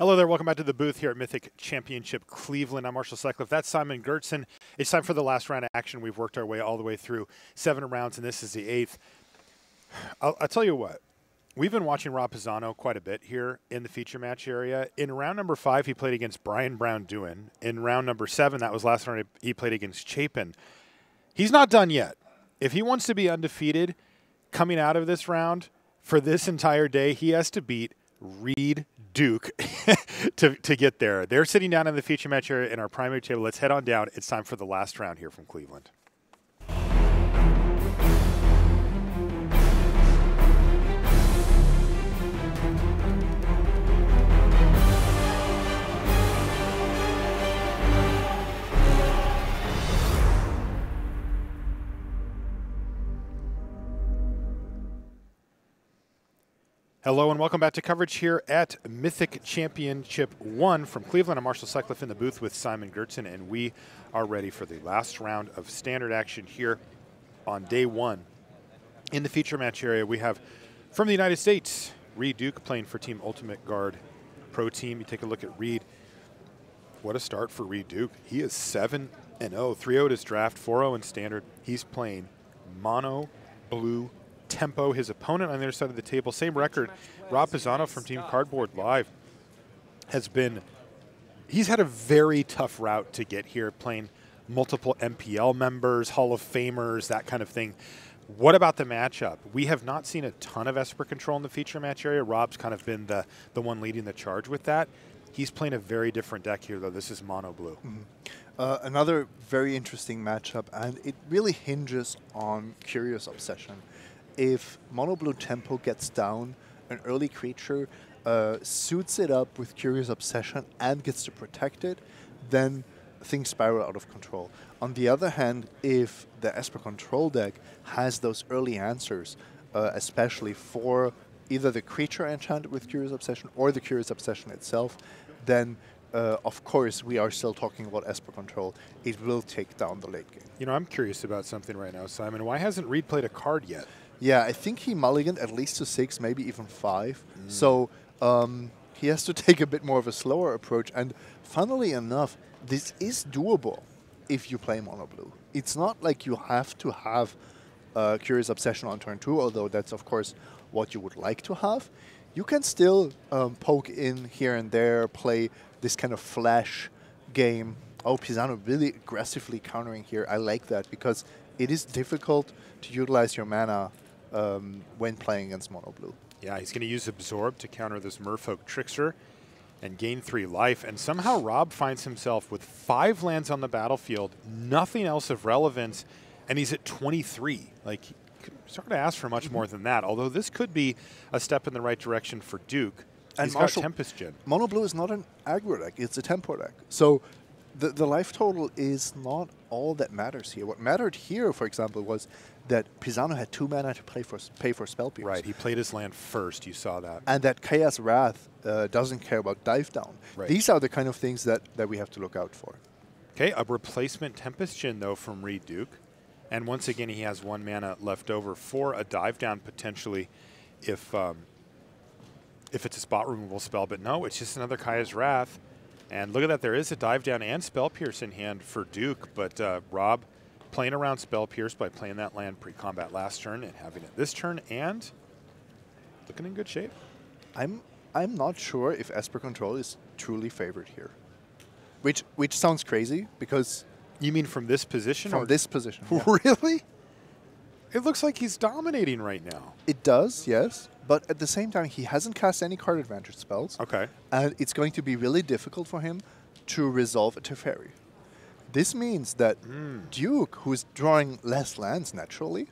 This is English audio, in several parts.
Hello there, welcome back to the booth here at Mythic Championship Cleveland. I'm Marshall Cycliff, that's Simon Görtzen. It's time for the last round of action. We've worked our way all the way through 7 rounds, and this is the 8th. I'll tell you what, we've been watching Rob Pisano quite a bit here in the feature match area. In round number 5, he played against Brian Brown Doohan. In round number 7, that was last round, he played against Chapin. He's not done yet. If he wants to be undefeated coming out of this round for this entire day, he has to beat Reid Duke to get there. They're sitting down in the feature match area in our primary table. Let's head on down. It's time for the last round here from Cleveland. Hello and welcome back to coverage here at Mythic Championship 1 from Cleveland. I'm Marshall Cycliff in the booth with Simon Görtzen, and we are ready for the last round of standard action here on day 1. In the feature match area, we have from the United States, Reid Duke playing for Team Ultimate Guard Pro Team. You take a look at Reid. What a start for Reid Duke. He is 7-0, 3-0 at his draft, 4-0 in standard. He's playing Mono Blue Tempo. His opponent on the other side of the table, same record, Rob Pisano from Team Cardboard Live, he's had a very tough route to get here, playing multiple MPL members, Hall of Famers, that kind of thing. What about the matchup? We have not seen a ton of Esper Control in the feature match area. Rob's kind of been the one leading the charge with that. He's playing a very different deck here, though. This is Mono Blue. Another very interesting matchup, and it really hinges on Curious Obsession. If Mono Blue Tempo gets down, an early creature suits it up with Curious Obsession and gets to protect it, then things spiral out of control. On the other hand, if the Esper Control deck has those early answers, especially for either the creature enchanted with Curious Obsession or the Curious Obsession itself, then of course, we are still talking about Esper Control. It will take down the late game. You know, I'm curious about something right now, Simon. Why hasn't Reid played a card yet? Yeah, I think he mulliganed at least to 6, maybe even 5. So he has to take a bit more of a slower approach. And funnily enough, this is doable if you play Mono Blue. It's not like you have to have Curious Obsession on turn 2, although that's, of course, what you would like to have. You can still poke in here and there, play this kind of flash game. Oh, Pisano really aggressively countering here. I like that because it is difficult to utilize your mana when playing against Mono Blue. Yeah, he's going to use Absorb to counter this Merfolk Trickster and gain 3 life. And somehow Rob finds himself with 5 lands on the battlefield, nothing else of relevance, and he's at 23. Like, starting to ask for much more than that, although this could be a step in the right direction for Duke. And he's Marshall, got Tempest Djinn. Mono Blue is not an aggro deck, it's a tempo deck. So the life total is not all that matters here. What mattered here, for example, was that Pisano had 2 mana to pay for Spell Pierce. Right, he played his land first, you saw that. And that Kaya's Wrath doesn't care about Dive Down. Right. These are the kind of things that we have to look out for. Okay, a replacement Tempest Djinn, though, from Reid Duke. And once again, he has 1 mana left over for a Dive Down, potentially, if it's a spot removal spell. But no, it's just another Kaya's Wrath. And look at that, there is a Dive Down and Spell Pierce in hand for Duke, but Rob playing around Spell Pierce by playing that land pre-combat last turn and having it this turn, and looking in good shape. I'm not sure if Esper Control is truly favored here, which sounds crazy because... You mean from this position? From this position. Yeah. Really? It looks like he's dominating right now. It does, yes. But at the same time, he hasn't cast any card advantage spells. Okay. And it's going to be really difficult for him to resolve a Teferi. This means that Duke, who's drawing less lands naturally,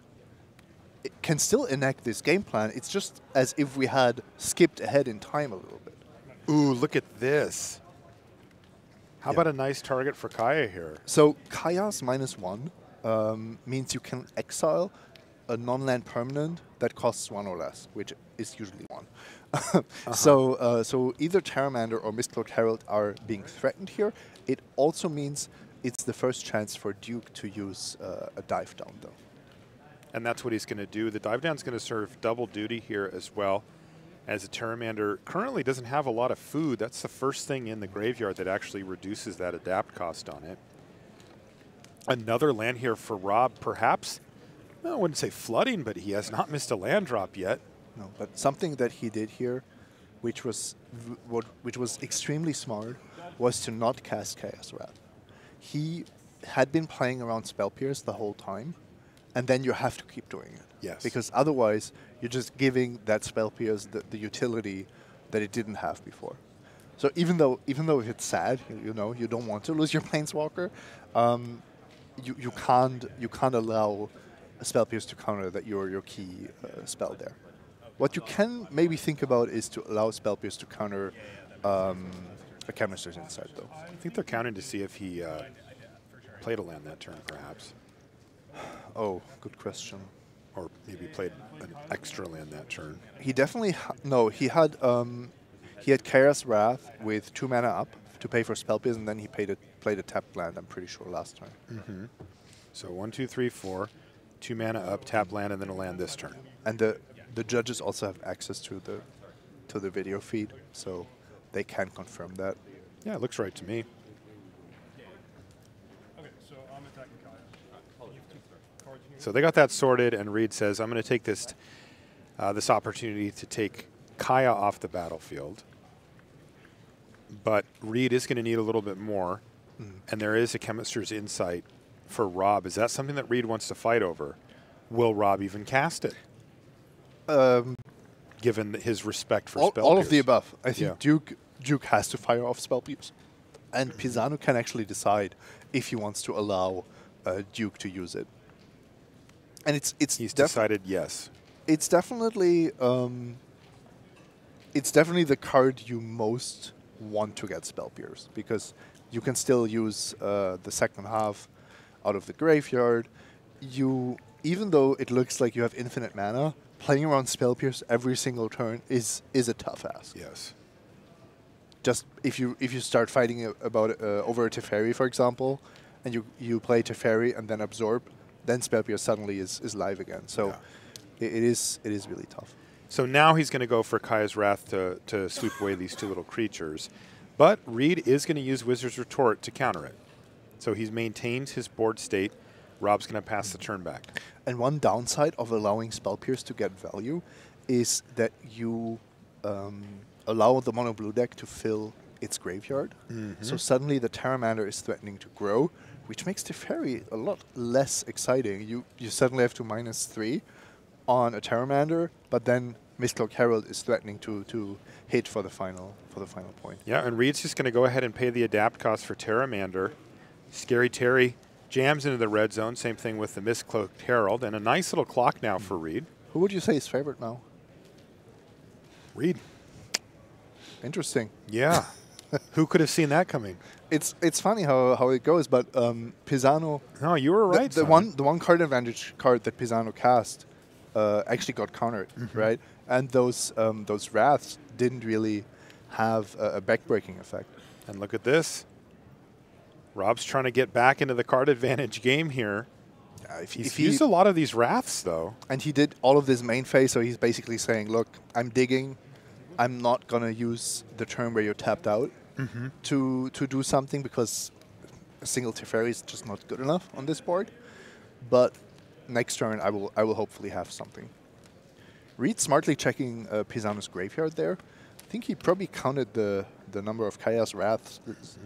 can still enact this game plan. It's just as if we had skipped ahead in time a little bit. Ooh, look at this. How about a nice target for Kaya here? So Kaya's -1 means you can exile a non-land permanent that costs 1 or less, which is usually 1. So either Terramander or Mist-Cloaked Herald are being threatened here. It also means it's the first chance for Duke to use a Dive Down, though. And that's what he's going to do. The Dive Down's going to serve double duty here as well. as a Terramander currently doesn't have a lot of food. That's the first thing in the graveyard that actually reduces that adapt cost on it. Another land here for Rob, perhaps. I wouldn't say flooding, but he has not missed a land drop yet. No, but something that he did here, which was extremely smart, was to not cast Kaya's Wrath. He had been playing around Spell Pierce the whole time, and then you have to keep doing it. Yes. Because otherwise, you're just giving that Spell Pierce the utility that it didn't have before. So even though it's sad, you know, you don't want to lose your Planeswalker, you can't allow a Spell Pierce to counter that your key spell there. What you can maybe think about is to allow Spell Pierce to counter a Chemister's Insight, though. I think they're counting to see if he played a land that turn, perhaps. Oh, good question. Or maybe played an extra land that turn. He definitely he had Kaya's Wrath with 2 mana up to pay for Spell Pierce, and then he played a tapped land. I'm pretty sure last time. Mm-hmm. So 1, 2, 3, 4, 2 mana up, tap land, and then a land this turn. And the judges also have access to the video feed, so they can confirm that. Yeah, it looks right to me. So they got that sorted, and Reid says, I'm going to take this this opportunity to take Kaya off the battlefield. But Reid is going to need a little bit more, and there is a Chemister's Insight for Rob. Is that something that Reid wants to fight over? Will Rob even cast it? Given his respect for Spell Pierce. All of the above. I think Duke has to fire off Spell Pierce. And Pisano can actually decide if he wants to allow Duke to use it. And he's decided yes. It's definitely the card you most want to get Spell Pierce, because you can still use the second half out of the graveyard. Even though it looks like you have infinite mana, playing around Spell Pierce every single turn is a tough ask. Yes. Just if you start fighting about over a Teferi, for example, and you play Teferi and then Absorb, then Spell Pierce suddenly is live again. So it is really tough. So now he's going to go for Kaya's Wrath to sweep away these two little creatures, but Reid is going to use Wizard's Retort to counter it. So he maintains his board state. Rob's going to pass the turn back. And one downside of allowing Spell Pierce to get value is that you allow the Mono Blue deck to fill its graveyard. Mm-hmm. So suddenly the Terramander is threatening to grow, which makes Teferi a lot less exciting. You suddenly have to -3 on a Terramander, but then Mist-Cloaked Herald is threatening to hit for the final point. Yeah, and Reid's just going to go ahead and pay the adapt cost for Terramander. Scary Terry jams into the red zone. Same thing with the Mist-Cloaked Herald. And a nice little clock now for Reid. Who would you say is favorite now? Reid. Interesting. Yeah. Who could have seen that coming? It's funny how it goes, but Pisano... No, you were right. The one card advantage card that Pisano cast actually got countered, right? And those wraths didn't really have a backbreaking effect. And look at this. Rob's trying to get back into the card advantage game here. He's used a lot of these wraths, though. And he did all of this main phase, so he's basically saying, look, I'm digging. I'm not going to use the turn where you're tapped out to do something, because a single Teferi is just not good enough on this board. But next turn, I will hopefully have something. Reid smartly checking Pisano's graveyard there. I think he probably counted the number of Kaya's Wraths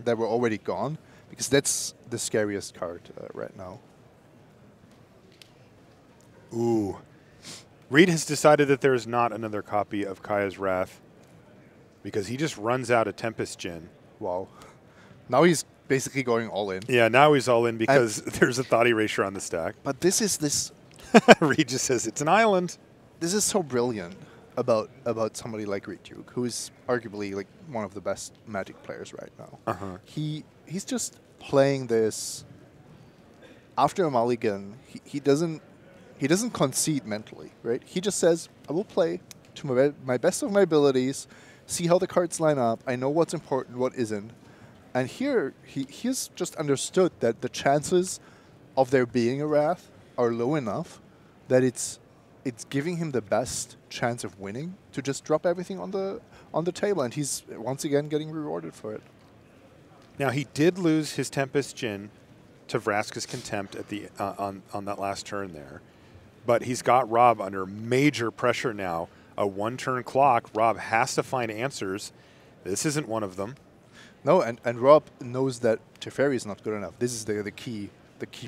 that were already gone, because that's the scariest card right now. Ooh. Reid has decided that there is not another copy of Kaya's Wrath, because he just runs out of Tempest Djinn. Wow. Now he's basically going all in. Yeah, now he's all in, because there's a Thought Erasure on the stack. But this... Reid just says it's an island. This is so brilliant about somebody like Reid Duke, who is arguably like one of the best Magic players right now. He's just playing this after a mulligan. He doesn't concede mentally, right? He just says, I will play to my best of my abilities, see how the cards line up, I know what's important, what isn't. And here, he's just understood that the chances of there being a wrath are low enough that it's it's giving him the best chance of winning to just drop everything on the table, and he's once again getting rewarded for it. Now he did lose his Tempest Djinn to Vraska's Contempt at the on that last turn there, but he's got Rob under major pressure now. A one-turn clock. Rob has to find answers. This isn't one of them. No, and Rob knows that Teferi is not good enough. This is the key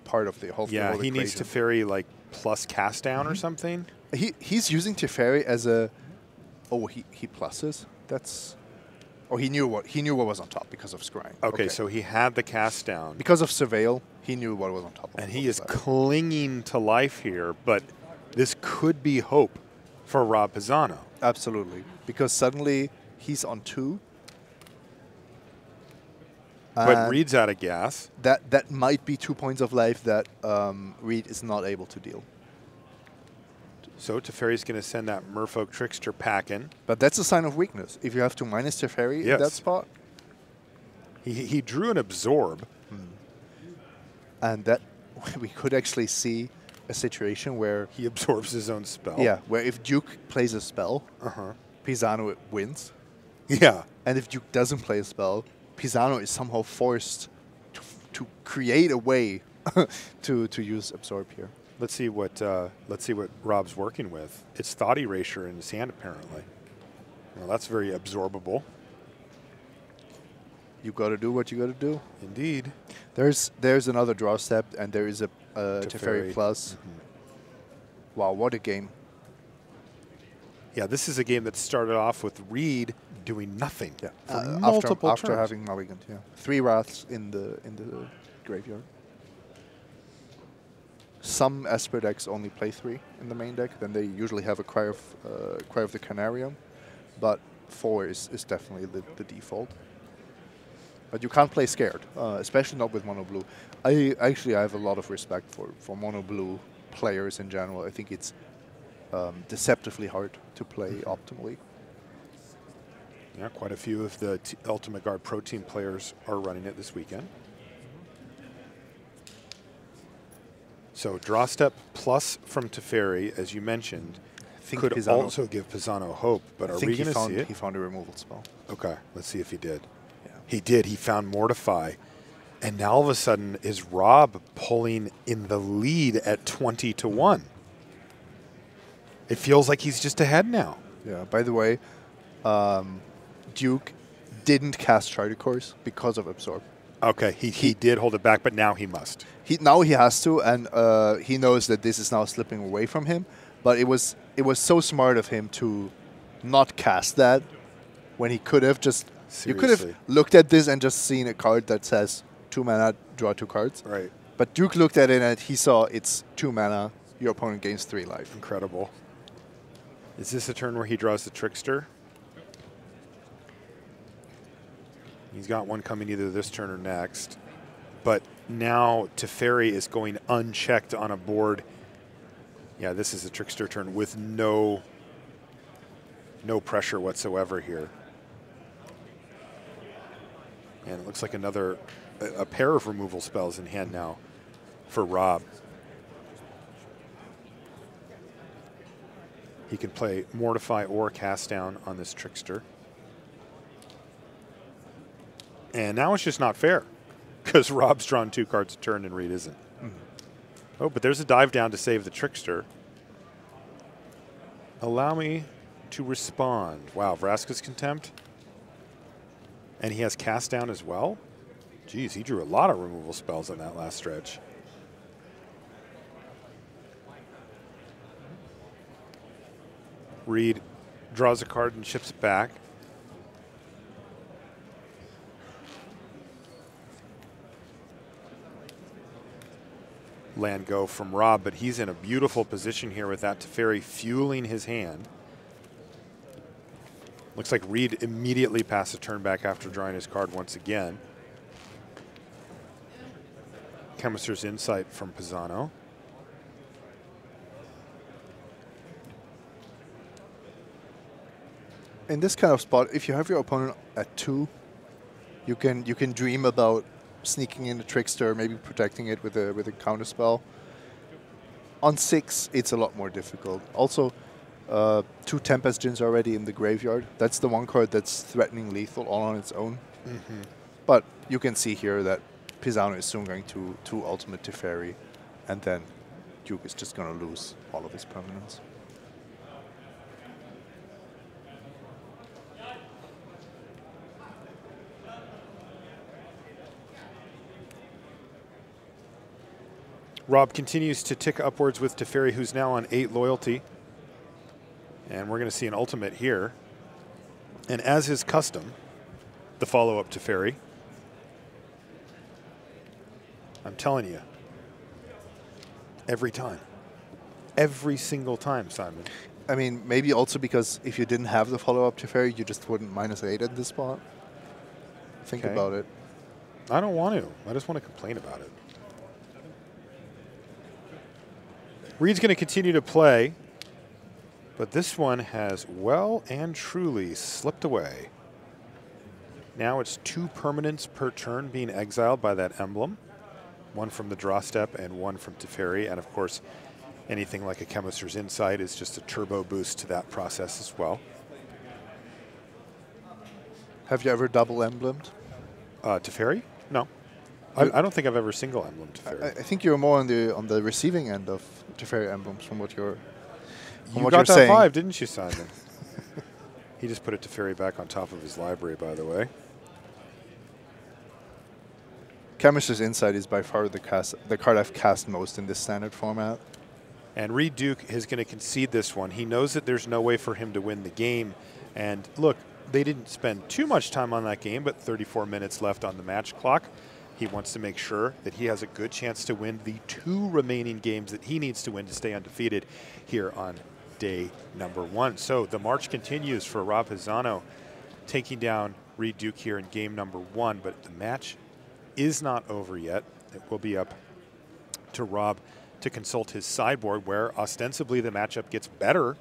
part of the whole thing. Yeah, he needs Teferi like plus Cast Down or something. He's using Teferi as a he pluses. That's he knew what was on top because of scrying. Okay, so he had the Cast Down because of Surveil. He knew what was on top. And he is clinging to life here, but this could be hope for Rob Pisano. Absolutely, because suddenly he's on 2. But Reid's out of gas. That might be 2 points of life that Reid is not able to deal. So Teferi's going to send that Merfolk Trickster packing. But that's a sign of weakness. If you have to minus Teferi in that spot. He drew an Absorb. And that we could actually see a situation where he absorbs his own spell. Yeah, where if Duke plays a spell, Pisano wins. Yeah. And if Duke doesn't play a spell, Pisano is somehow forced to create a way to use Absorb here. Let's see what Rob's working with. It's Thought Erasure in his hand apparently. Well, that's very absorbable. You got to do what you got to do. Indeed. There's another draw step and there is a Teferi plus. Wow, what a game. Yeah, this is a game that started off with Reid doing nothing for multiple turns. After having mulligan, 3 wraths in the graveyard. Some Esper decks only play 3 in the main deck. Then they usually have a Cry of the Canarium, but 4 is definitely the default. But you can't play scared, especially not with Mono Blue. I actually have a lot of respect for Mono Blue players in general. I think it's deceptively hard to play optimally. Yeah, quite a few of the Ultimate Guard Pro Team players are running it this weekend. So draw step plus from Teferi, as you mentioned, could Pisano also give Pisano hope, but are we going to see it? He found a removal spell. Okay, let's see if he did. Yeah. He did. He found Mortify. And now all of a sudden is Rob pulling in the lead at 20-1. It feels like he's just ahead now. Yeah, by the way, Duke didn't cast Charter Course because of Absorb. Okay, he did hold it back, but now he must. Now he has to, and he knows that this is now slipping away from him. But it was so smart of him to not cast that when he could have just... Seriously. You could have looked at this and just seen a card that says 2 mana, draw 2 cards. Right. But Duke looked at it and he saw it's 2 mana, your opponent gains 3 life. Incredible. Is this a turn where he draws the Trickster? He's got one coming either this turn or next. But now Teferi is going unchecked on a board. Yeah, this is a Trickster turn with no pressure whatsoever here. And it looks like another a pair of removal spells in hand now for Rob. He can play Mortify or Cast Down on this Trickster. And now it's just not fair because Rob's drawn 2 cards a turn and Reid isn't. Oh, but there's a Dive Down to save the Trickster. Allow me to respond. Wow, Vraska's Contempt. And he has Cast Down as well? Jeez, he drew a lot of removal spells on that last stretch. Reid draws a card and ships it back. Land go from Rob, but he's in a beautiful position here with that Teferi fueling his hand. Looks like Reid immediately passed a turn back after drawing his card once again. Chemister's Insight from Pisano. In this kind of spot, if you have your opponent at 2, you can dream about sneaking in a Trickster, maybe protecting it with a counter spell. On 6, it's a lot more difficult. Also, 2 Tempest Djinns already in the graveyard. That's the one card that's threatening lethal all on its own. Mm-hmm. But you can see here that Pisano is soon going to ultimate Teferi, and then Duke is just going to lose all of his permanents. Rob continues to tick upwards with Teferi, who's now on 8 loyalty. And we're going to see an ultimate here. And as is custom, the follow-up Teferi. I'm telling you, every time. Every single time, Simon. I mean, maybe also because if you didn't have the follow-up Teferi, you just wouldn't -8 at this spot. Think about it. I don't want to. I just want to complain about it. Reid's going to continue to play, but this one has well and truly slipped away. Now it's 2 permanents per turn being exiled by that emblem, one from the draw step and one from Teferi, and of course anything like a Chemister's Insight is just a turbo boost to that process as well. Have you ever double emblemed? Teferi? No. I don't think I've ever single emblemed Teferi. I think you're more on the receiving end of Teferi emblems from what you're saying. You got that vibe, didn't you, Simon? He just put a Teferi back on top of his library, by the way. Chemister's Insight is by far the card I've cast most in this standard format. And Reid Duke is going to concede this one. He knows that there's no way for him to win the game. And look, they didn't spend too much time on that game, but 34 minutes left on the match clock. He wants to make sure that he has a good chance to win the 2 remaining games that he needs to win to stay undefeated here on day number 1. So the march continues for Rob Pisano, taking down Reid Duke here in game number 1, but the match is not over yet. It will be up to Rob to consult his sideboard, where ostensibly the matchup gets better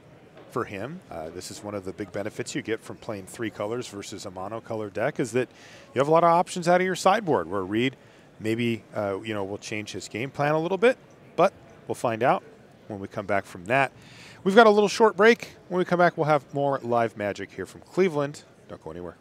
for him. This is one of the big benefits you get from playing 3 colors versus a monocolor deck, is that you have a lot of options out of your sideboard, where Reid maybe will change his game plan a little bit, but we'll find out when we come back from that. We've got a little short break. When we come back, we'll have more live magic here from Cleveland. Don't go anywhere.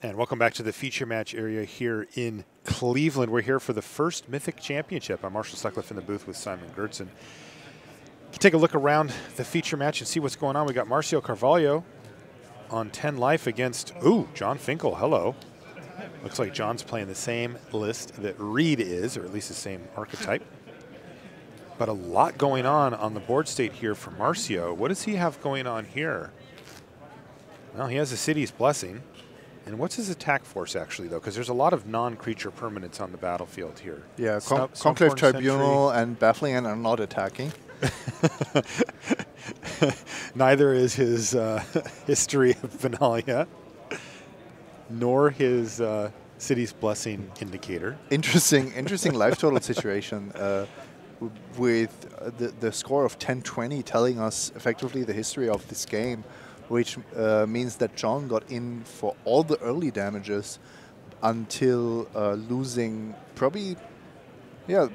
And welcome back to the feature match area here in Cleveland. We're here for the first Mythic Championship. I'm Marshall Cycliff in the booth with Simon Görtzen. Take a look around the feature match and see what's going on. We got Marcio Carvalho on 10 life against, ooh, John Finkel. Hello. Looks like John's playing the same list that Reid is, or at least the same archetype. But a lot going on the board state here for Marcio. What does he have going on here? Well, he has a City's Blessing. And what's his attack force, actually, though? Because there's a lot of non-creature permanents on the battlefield here. Yeah, Conclave Tribunal and Battling and are not attacking. Neither is his History of Venalia, nor his City's Blessing indicator. Interesting life total situation. With the score of 10-20 telling us effectively the history of this game, which means that John got in for all the early damages until losing probably, yeah,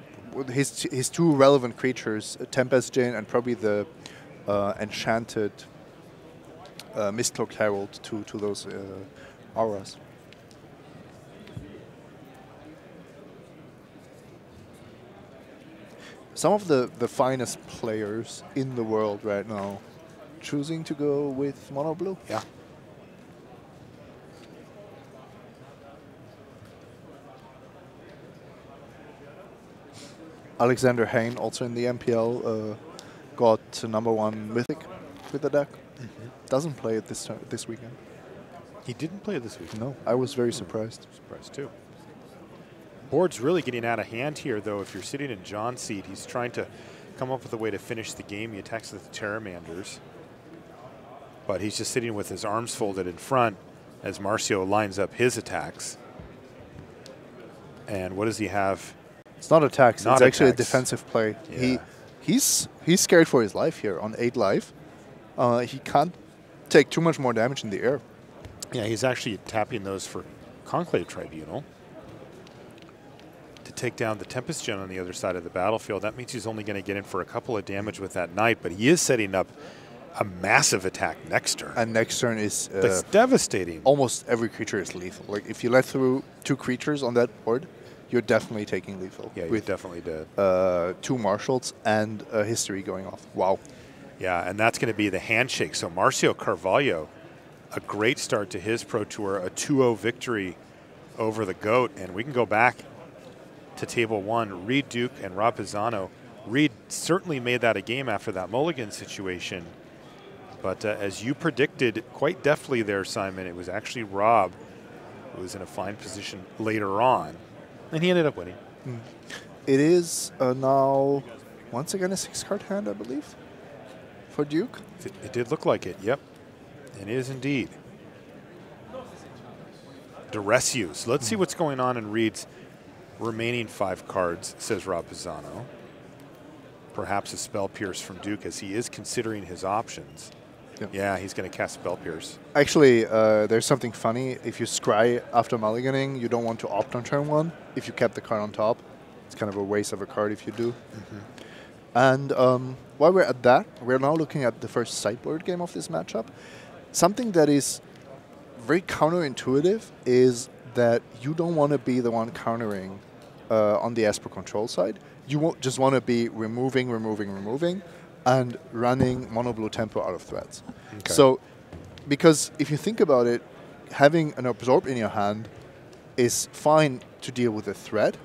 his two relevant creatures, Tempest Djinn and probably the enchanted Mist-Cloaked Herald to those auras. Some of the finest players in the world right now choosing to go with Mono Blue. Yeah. Alexander Hain, also in the MPL, got #1 Mythic with the deck. Mm-hmm. Doesn't play it this weekend. He didn't play it this weekend? No, I was very surprised. Surprised too. Board's really getting out of hand here, though. If you're sitting in John's seat, he's trying to come up with a way to finish the game. He attacks with the Terramanders, but he's just sitting with his arms folded in front as Marcio lines up his attacks. And what does he have? It's not attacks. It's actually a defensive play. Yeah. He's scared for his life here on 8 life. He can't take too much more damage in the air. Yeah, he's actually tapping those for Conclave Tribunal to take down the Tempest Djinn on the other side of the battlefield. That means he's only going to get in for a couple of damage with that knight, but he is setting up a massive attack next turn. And next turn is... that's devastating. Almost every creature is lethal. Like, if you let through 2 creatures on that board, you're definitely taking lethal. Yeah, you're definitely dead. 2 Marshals and a History going off. Wow. Yeah, and that's going to be the handshake. So Marcio Carvalho, a great start to his Pro Tour, a 2-0 victory over the GOAT, and we can go back to table 1, Reid Duke and Rob Pisano. Reid certainly made that a game after that mulligan situation. But as you predicted quite deftly there, Simon, it was actually Rob who was in a fine position later on. And he ended up winning. Mm. It is now, once again, a 6-card hand, I believe, for Duke. It did look like it, yep. It is indeed. Duress use. Let's see what's going on in Reid's remaining 5 cards, says Rob Pisano. Perhaps a Spell Pierce from Duke, as he is considering his options. Yep. Yeah, he's going to cast Spell Pierce. Actually, there's something funny. If you scry after mulliganing, you don't want to opt on turn 1 if you kept the card on top. It's kind of a waste of a card if you do. Mm-hmm. And while we're at that, we're now looking at the first sideboard game of this matchup. Something that is very counterintuitive is that you don't want to be the one countering on the Esper Control side. You just want to be removing, and running Mono Blue Tempo out of threats. Okay. So, because if you think about it, having an Absorb in your hand is fine to deal with a threat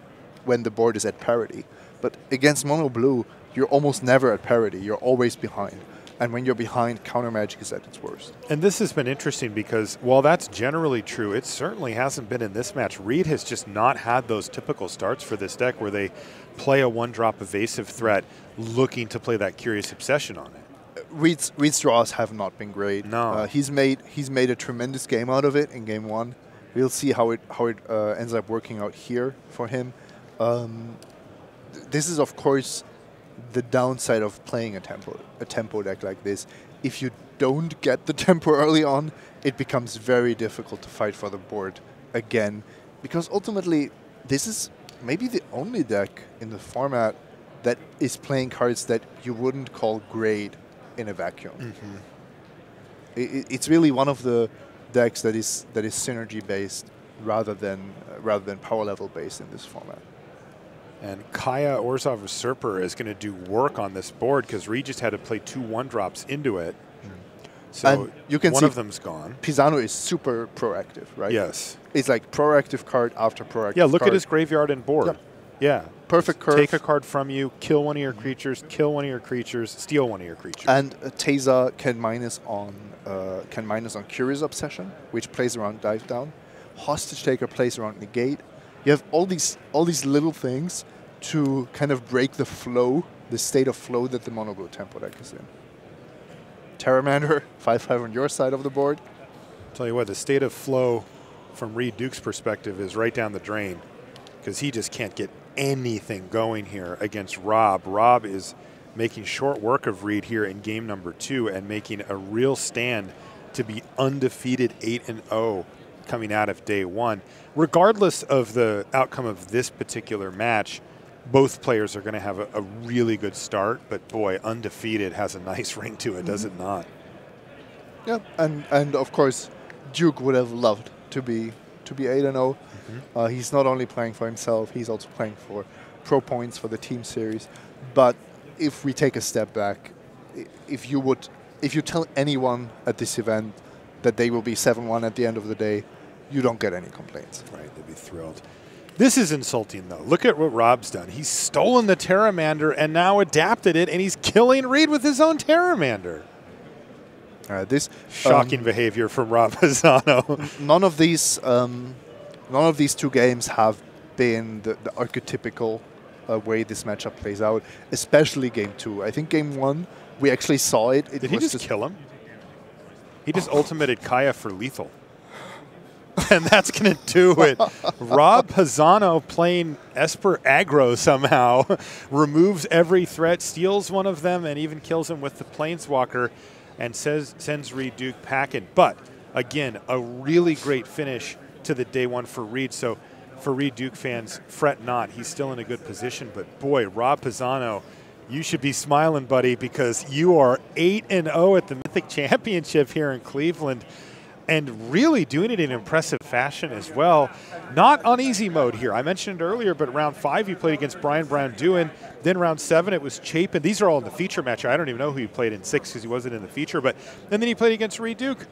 when the board is at parity. But against Mono Blue, you're almost never at parity. You're always behind. And when you're behind, counter magic is at its worst. And this has been interesting because while that's generally true, it certainly hasn't been in this match. Reid has just not had those typical starts for this deck where they play a 1-drop evasive threat looking to play that Curious Obsession on it. Reid's draws have not been great. No. He's made a tremendous game out of it in game 1. We'll see how it ends up working out here for him. This is, of course, the downside of playing a tempo deck like this. If you don't get the tempo early on, it becomes very difficult to fight for the board again, because ultimately this is maybe the only deck in the format that is playing cards that you wouldn't call great in a vacuum. Mm-hmm. It's really one of the decks that is synergy based rather than power level based in this format. And Kaya, Orzhov Usurper, is going to do work on this board because Reid just had to play 2 1-drops into it. Mm. So and you can see one of them's gone. Pisano is super proactive, right? Yes. It's like proactive card after proactive card. Yeah, look at his graveyard and board. Yep. Yeah. Perfect curve. Take a card from you, kill one of your creatures, steal one of your creatures. And Taser can minus on Curious Obsession, which plays around Dive Down. Hostage Taker plays around Negate. You have all these little things to kind of break the flow, the state of flow that the Mono Blue Tempo deck is in. Terramander, 5/5 on your side of the board. Tell you what, the state of flow from Reid Duke's perspective is right down the drain, because he just can't get anything going here against Rob. Rob is making short work of Reid here in game number 2 and making a real stand to be undefeated 8-0 coming out of day 1. Regardless of the outcome of this particular match, both players are going to have a really good start, but boy, undefeated has a nice ring to it, does it not? Yeah, and of course, Duke would have loved to be 8-0. He's not only playing for himself, he's also playing for pro points for the team series. But if we take a step back, if you tell anyone at this event that they will be 7-1 at the end of the day, you don't get any complaints. Right, they'd be thrilled. This is insulting, though. Look at what Rob's done. He's stolen the Terramander and now adapted it, and he's killing Reid with his own Terramander. This shocking behavior from Rob Pisano. None of these two games have been the archetypical way this matchup plays out, especially game 2. I think game 1 we actually saw it. Did he just kill him? He just ultimated Kaya for lethal. And that's going to do it. Rob Pisano playing Esper aggro somehow, removes every threat, steals one of them, and even kills him with the Planeswalker, and sends Reid Duke packing. But, again, a really great finish to the day 1 for Reid. So for Reid Duke fans, fret not. He's still in a good position. But, boy, Rob Pisano, you should be smiling, buddy, because you are 8-0 at the Mythic Championship here in Cleveland. And really doing it in impressive fashion as well. Not on easy mode here. I mentioned earlier, but round 5 you played against Brian Dewin. Then round 7 it was Chapin. These are all in the feature match. I don't even know who he played in 6 because he wasn't in the feature. And then he played against Reid Duke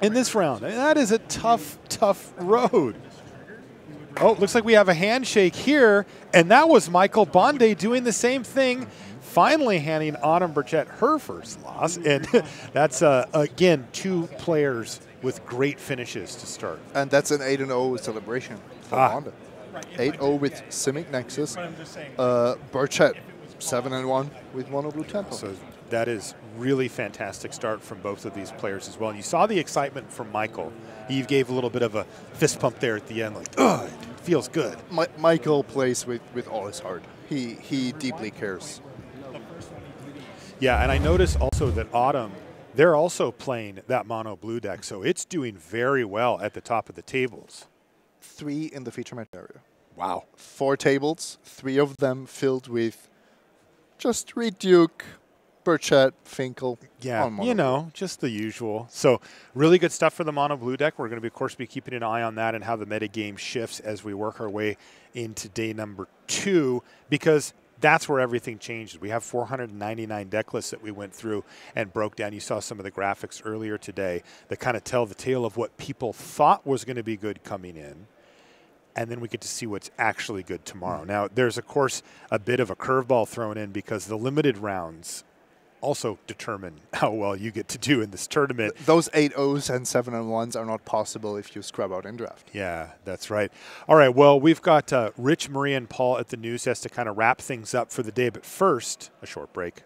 in this round. And that is a tough, tough road. Oh, looks like we have a handshake here. And that was Michael Bonde doing the same thing. Finally handing Autumn Burchett her first loss. And that's, again, two players with great finishes to start. And that's an 8-0 celebration for Honda. 8-0 with Simic Nexus. Burchett, 7-1 with Mono Blue Tempo. So that is really fantastic start from both of these players as well. And you saw the excitement from Michael. He gave a little bit of a fist pump there at the end, like, oh, it feels good. Michael plays with all his heart. He deeply cares. Yeah, and I noticed also that Autumn, they're also playing that Mono Blue deck, so it's doing very well at the top of the tables. 3 in the feature match area. Wow. 4 tables, 3 of them filled with just Reid Duke, Burchett, Finkel. Yeah, you know, just the usual. So really good stuff for the Mono Blue deck. We're going to, of course, be keeping an eye on that and how the metagame shifts as we work our way into day number 2, because that's where everything changes. We have 499 deck lists that we went through and broke down. You saw some of the graphics earlier today that kind of tell the tale of what people thought was going to be good coming in, and then we get to see what's actually good tomorrow. Now, there's, of course, a bit of a curveball thrown in because the limited rounds also determine how well you get to do in this tournament. Those 8-0s and 7-1s are not possible if you scrub out in draft. Yeah, that's right. All right, well, we've got Rich, Marie, and Paul at the news desk to kind of wrap things up for the day. But first, a short break.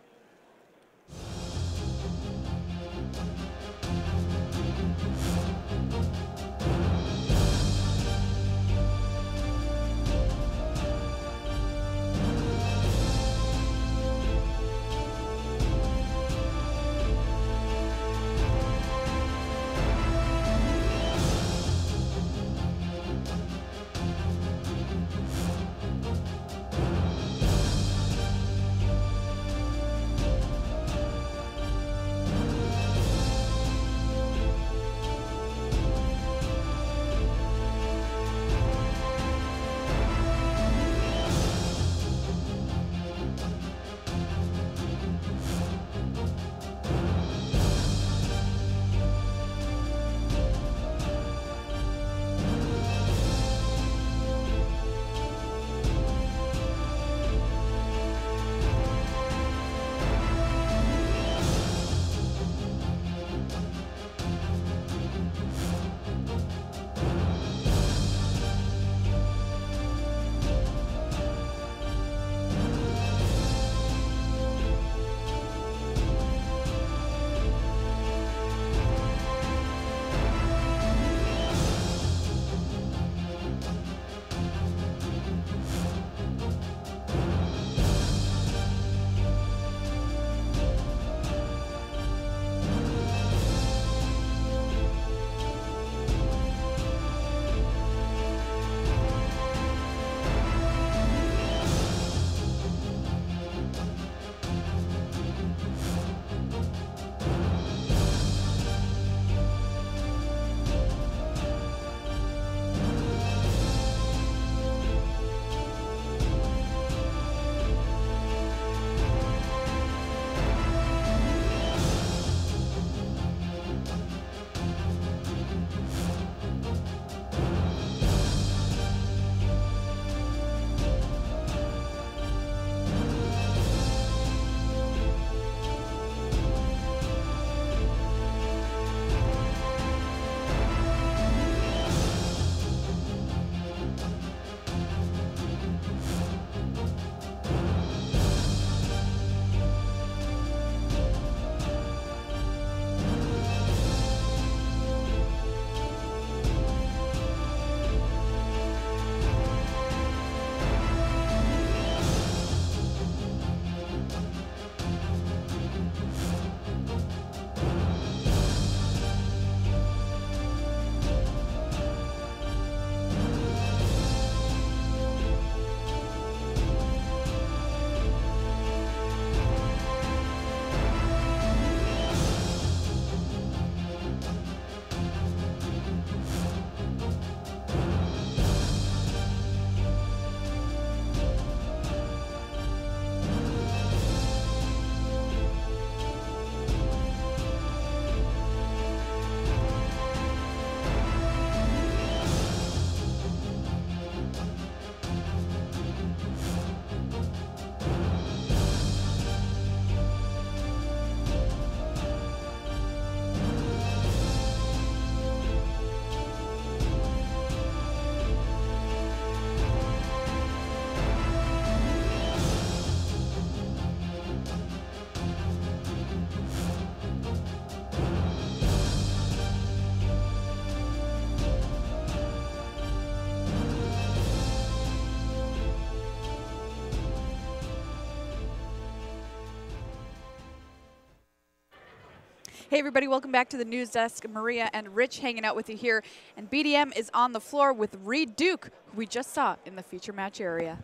Hey everybody, welcome back to the news desk. Maria and Rich hanging out with you here. And BDM is on the floor with Reid Duke, who we just saw in the feature match area.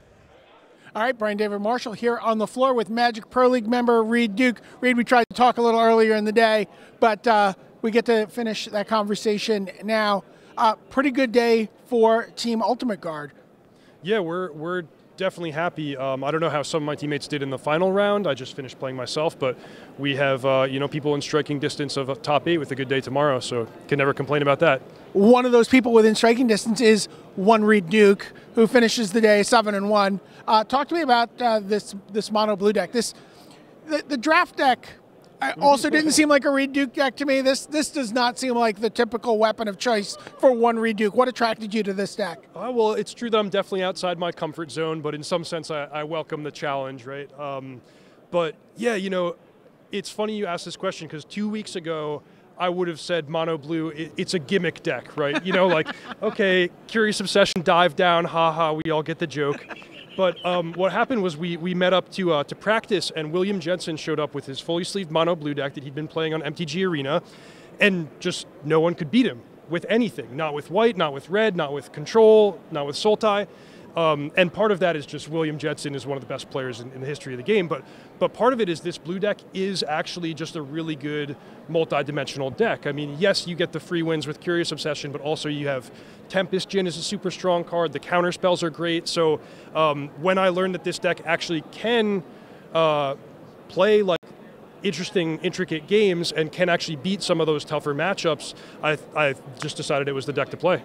All right, Brian David Marshall here on the floor with Magic Pro League member Reid Duke. Reid, we tried to talk a little earlier in the day, but we get to finish that conversation now. Pretty good day for Team Ultimate Guard. Yeah, we're definitely happy. I don't know how some of my teammates did in the final round. I just finished playing myself, but we have you know, people in striking distance of top 8 with a good day tomorrow, so can never complain about that. One of those people within striking distance is one Reid Duke, who finishes the day 7-1. Talk to me about this mono blue deck. The draft deck also didn't seem like a Reid Duke deck to me. This does not seem like the typical weapon of choice for one Reid Duke. What attracted you to this deck? Well, it's true that I'm definitely outside my comfort zone, but in some sense I welcome the challenge, right? But yeah, you know, it's funny you asked this question because 2 weeks ago I would have said mono blue, it's a gimmick deck, right? You know, like, okay, Curious Obsession, Dive Down, haha, we all get the joke. But what happened was we met up to practice, and William Jensen showed up with his fully sleeved mono blue deck that he'd been playing on MTG Arena, and just no one could beat him with anything. Not with white, not with red, not with control, not with Sultai. And part of that is just William Jensen is one of the best players in the history of the game, but part of it is this blue deck is actually just a really good multi-dimensional deck. I mean, yes, you get the free wins with Curious Obsession, but also you have Tempest Djinn is a super strong card, the counter spells are great, so when I learned that this deck actually can play like interesting, intricate games and can actually beat some of those tougher matchups, I just decided it was the deck to play.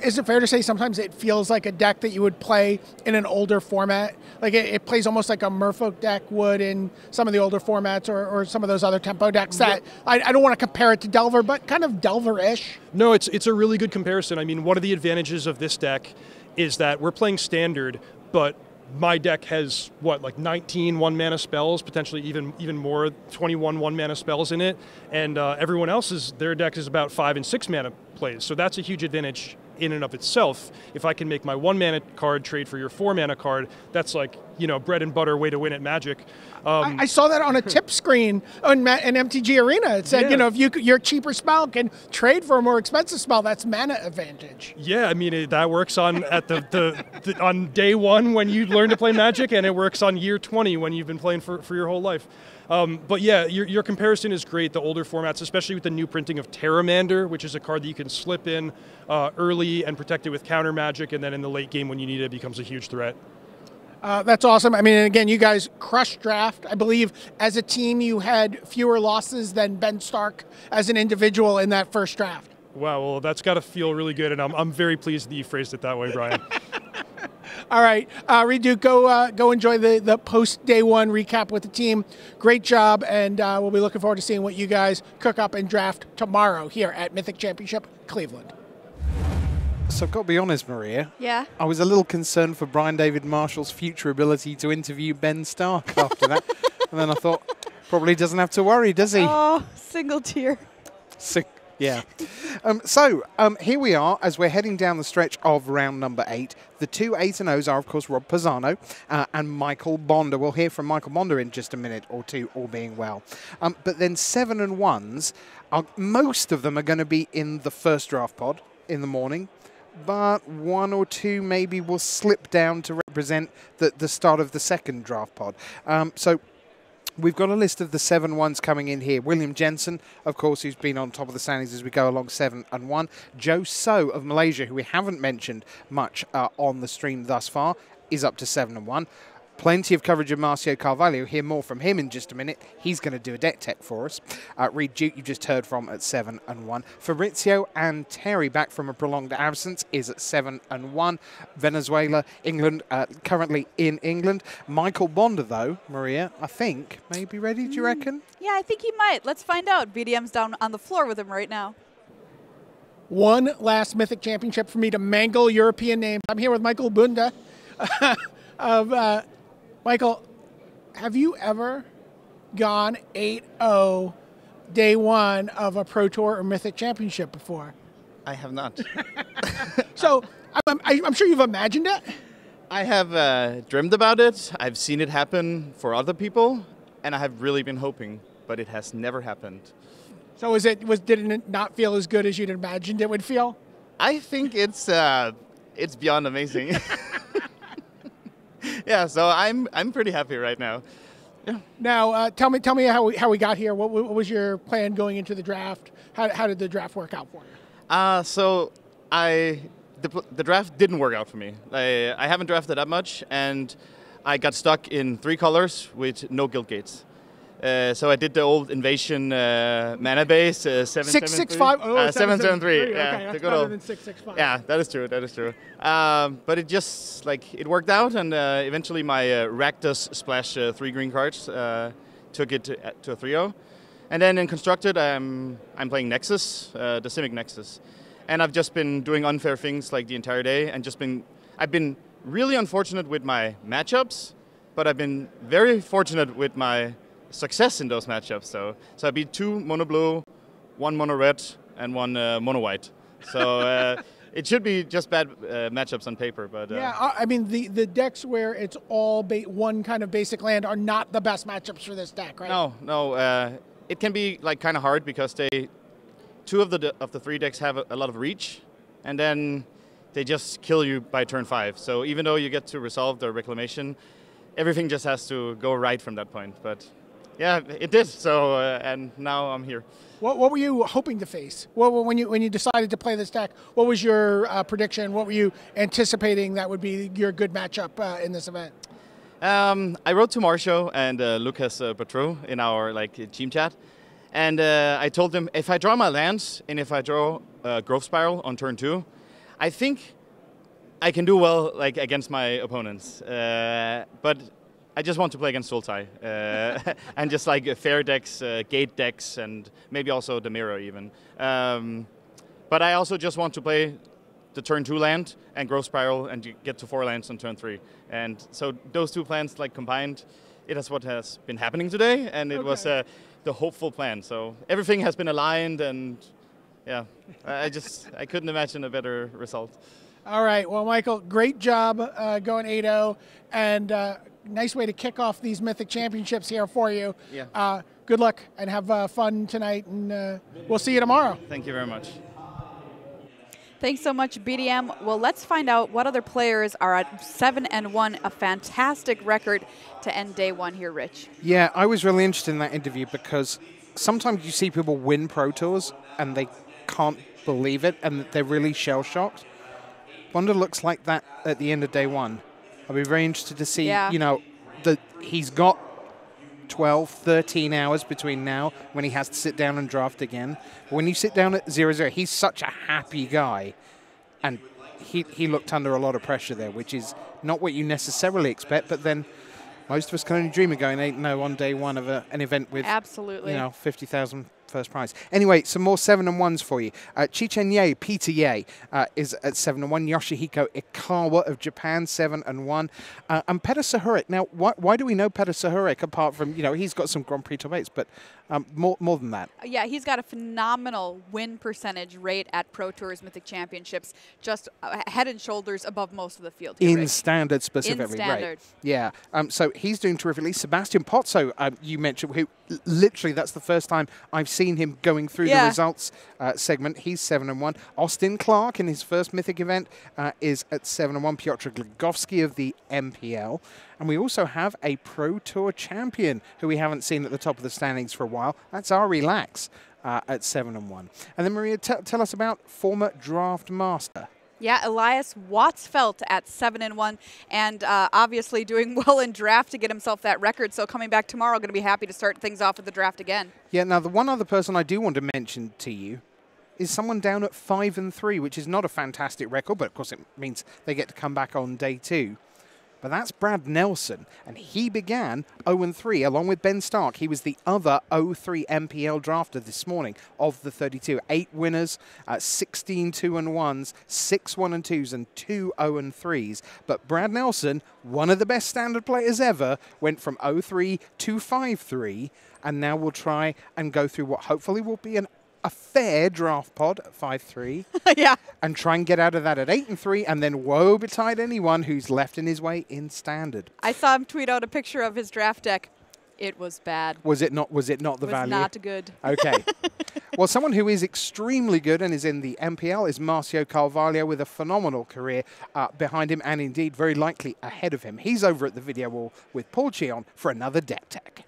Is it fair to say sometimes it feels like a deck that you would play in an older format? Like it plays almost like a Merfolk deck would in some of the older formats or some of those other tempo decks that, yeah. I don't want to compare it to Delver, but kind of Delver-ish. No, it's a really good comparison. I mean, one of the advantages of this deck is that we're playing standard, but my deck has, what, like 19 one-mana spells, potentially even more, 21 one-mana spells in it, and everyone else's, their deck is about 5 and 6-mana plays, so that's a huge advantage in and of itself. If I can make my 1-mana card trade for your 4-mana card, that's like, you know, bread and butter way to win at Magic. I saw that on a tip screen on an MTG Arena. It said, yeah, you know, if your cheaper spell can trade for a more expensive spell, that's mana advantage. Yeah, I mean, that works on at the on day 1 when you learn to play Magic, and it works on year 20 when you've been playing for your whole life. But yeah, your comparison is great, the older formats, especially with the new printing of Terramander, which is a card that you can slip in early and protect it with counter magic, and then in the late game when you need it, it becomes a huge threat. That's awesome. I mean, and again, you guys crushed draft. I believe as a team you had fewer losses than Ben Stark as an individual in that first draft. Wow, well, that's got to feel really good, and I'm very pleased that you phrased it that way, Brian. All right, Reid Duke, go enjoy the post-day 1 recap with the team. Great job, and we'll be looking forward to seeing what you guys cook up and draft tomorrow here at Mythic Championship Cleveland. So I've got to be honest, Maria. Yeah? I was a little concerned for Brian David Marshall's future ability to interview Ben Stark after that. And then I thought, probably doesn't have to worry, does he? Oh, single tear. Yeah. Here we are as we're heading down the stretch of round number 8. The two 8-0s are, of course, Rob Pisano and Michael Bonder. We'll hear from Michael Bonder in just a minute or two, all being well. But then 7-1s, most of them are going to be in the first draft pod in the morning. But one or two maybe will slip down to represent the start of the second draft pod. We've got a list of the 7-1s coming in here. William Jensen, of course, who's been on top of the standings as we go along, 7-1. Joe So of Malaysia, who we haven't mentioned much on the stream thus far, is up to 7-1. Plenty of coverage of Marcio Carvalho. Hear more from him in just a minute. He's going to do a deck tech for us. Reid Duke, you just heard from at 7-1. Fabrizio and Terry, back from a prolonged absence, is at 7-1. Venezuela, England, currently in England. Michael Bonder, though, Maria, I think, may be ready, do you reckon? Yeah, I think he might. Let's find out. BDM's down on the floor with him right now. One last Mythic Championship for me to mangle European names. I'm here with Michael Bonder of... Michael, have you ever gone 8-0 day 1 of a Pro Tour or Mythic Championship before? I have not. So I'm sure you've imagined it. I have dreamed about it. I've seen it happen for other people, and I have really been hoping but it has never happened. So is it, did it not feel as good as you'd imagined it would feel? I think it's beyond amazing. Yeah, so I'm pretty happy right now. Yeah. Now, tell me how we got here. What was your plan going into the draft? How did the draft work out for you? So the draft didn't work out for me. I haven't drafted that much, and I got stuck in 3 colors with no guild gates. So I did the old Invasion mana base, 7-7-3. Oh, 7-7-3. Yeah, okay, that's better than 6-6-5. Yeah, that is true. That is true. But it just it worked out, and eventually my Rakdos splash 3 green cards took it to a 3-0. And then in Constructed, I'm playing Nexus, the Simic Nexus, and I've just been doing unfair things the entire day, and I've been really unfortunate with my matchups, but I've been very fortunate with my success in those matchups. So I beat 2 mono blue, 1 mono red, and 1 mono white. So it should be just bad matchups on paper, but yeah, I mean the decks where it's all one kind of basic land are not the best matchups for this deck, right? No. It can be kind of hard because two of the 3 decks have a lot of reach, and then they just kill you by turn 5. So even though you get to resolve the reclamation, everything just has to go right from that point. But yeah, it did. So, and now I'm here. What were you hoping to face? When you decided to play this deck, what was your prediction? What were you anticipating that would be your good matchup in this event? I wrote to Marcio and Lucas Patro in our team chat, and I told them if I draw my lands and if I draw Growth Spiral on turn 2, I think I can do well against my opponents. But I just want to play against Sultai, and just fair decks, gate decks, and maybe also the mirror even. But I also just want to play the turn 2 land and Growth Spiral and get to 4 lands on turn 3. And so those 2 plans combined, it is what has been happening today, and it was the hopeful plan. So everything has been aligned, and yeah, I couldn't imagine a better result. All right, well, Michael, great job going 8-0, and nice way to kick off these Mythic Championships here for you. Yeah. Good luck and have fun tonight, and we'll see you tomorrow. Thank you very much. Thanks so much, BDM. Well, let's find out what other players are at 7-1, a fantastic record to end day 1 here, Rich. Yeah, I was really interested in that interview because sometimes you see people win Pro Tours and they can't believe it and they're really shell-shocked. Wonder looks like that at the end of day 1. I'll be very interested to see, you know, he's got 12, 13 hours between now when he has to sit down and draft again. But when you sit down at 0-0, he's such a happy guy. And he looked under a lot of pressure there, which is not what you necessarily expect. But then most of us can only dream of going 8-0 on day 1 of an event with, you know, 50,000 first prize. Anyway, some more 7-1s for you. Chichenye, Peter Ye, is at 7-1. Yoshihiko Ikawa of Japan, 7-1. And Petr Čuhárek. Now, why do we know Petr Čuhárek apart from, you know, he's got some Grand Prix top 8s, but more than that. Yeah, he's got a phenomenal win percentage rate at Pro Tours Mythic Championships, just head and shoulders above most of the field. Here, in standard specifically, right? Yeah, so he's doing terrifically. Sebastian Pozzo, you mentioned, who literally that's the first time I've seen him going through the results segment. He's 7-1. Austin Clark in his first Mythic event is at 7-1. Piotr Glagowski of the MPL. And we also have a Pro Tour champion who we haven't seen at the top of the standings for a while. That's Ari Lax at 7-1. And then Maria, tell us about former draft master. Yeah, Elias Watzfeldt at 7-1, and obviously doing well in draft to get himself that record. So coming back tomorrow, going to be happy to start things off with the draft again. Yeah, now the one other person I do want to mention to you is someone down at 5-3, which is not a fantastic record, but of course it means they get to come back on day 2. But that's Brad Nelson, and he began 0-3 along with Ben Stark. He was the other 0-3 MPL drafter this morning of the 32. 8 winners, 16 2-1s, 6 1-2s, and 2 0-3s. But Brad Nelson, one of the best standard players ever, went from 0-3 to 5-3, and now we'll try and go through what hopefully will be a fair draft pod at 5-3. Yeah. And try and get out of that at 8-3, and then woe betide anyone who's left in his way in standard. I saw him tweet out a picture of his draft deck. It was bad. Was it not? Was it not the value? Not good. Okay. Well, someone who is extremely good and is in the MPL is Marcio Carvalho, with a phenomenal career behind him and indeed very likely ahead of him. He's over at the video wall with Paul Cheon for another deck tech.